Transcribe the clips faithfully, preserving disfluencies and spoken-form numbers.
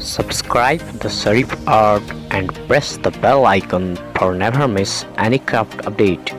Subscribe the Sarif Art and press the bell icon for never miss any craft update.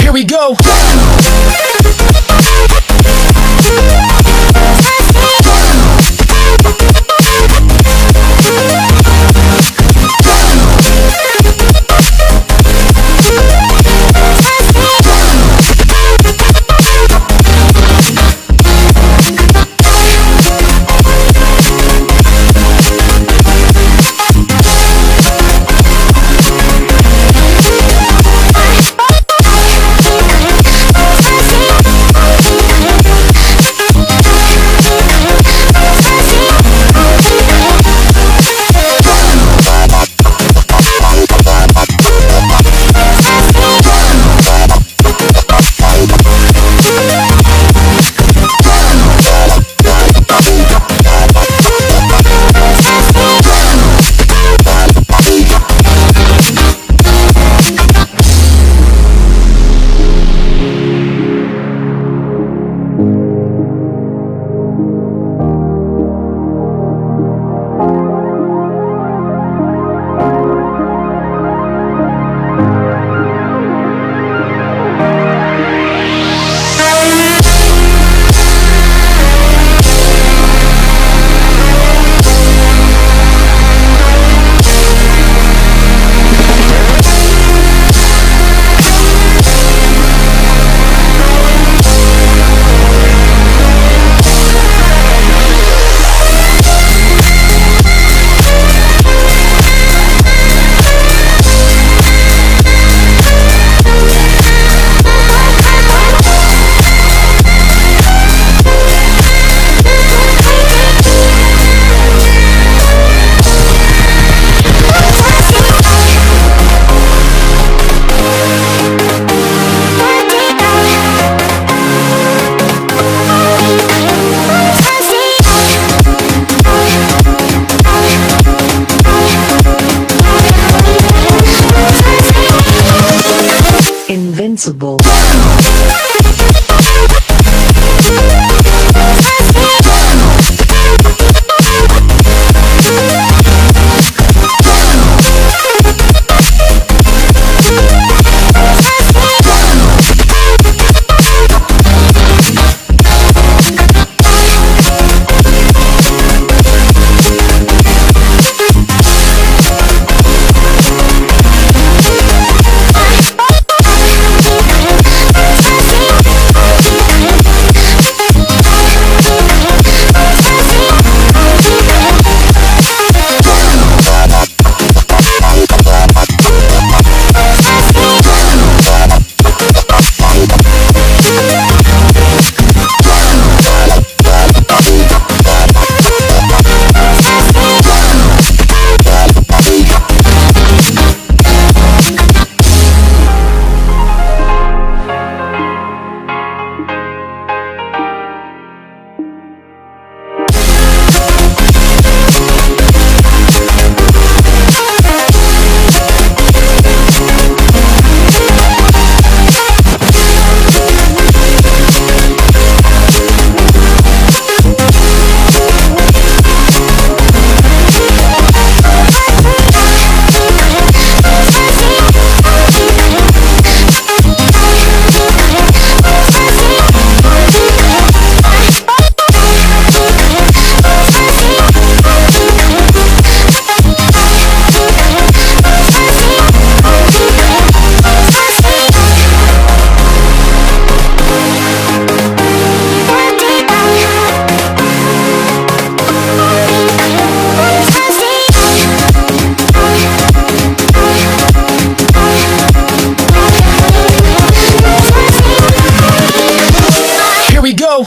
Here we go! Invincible. here we go.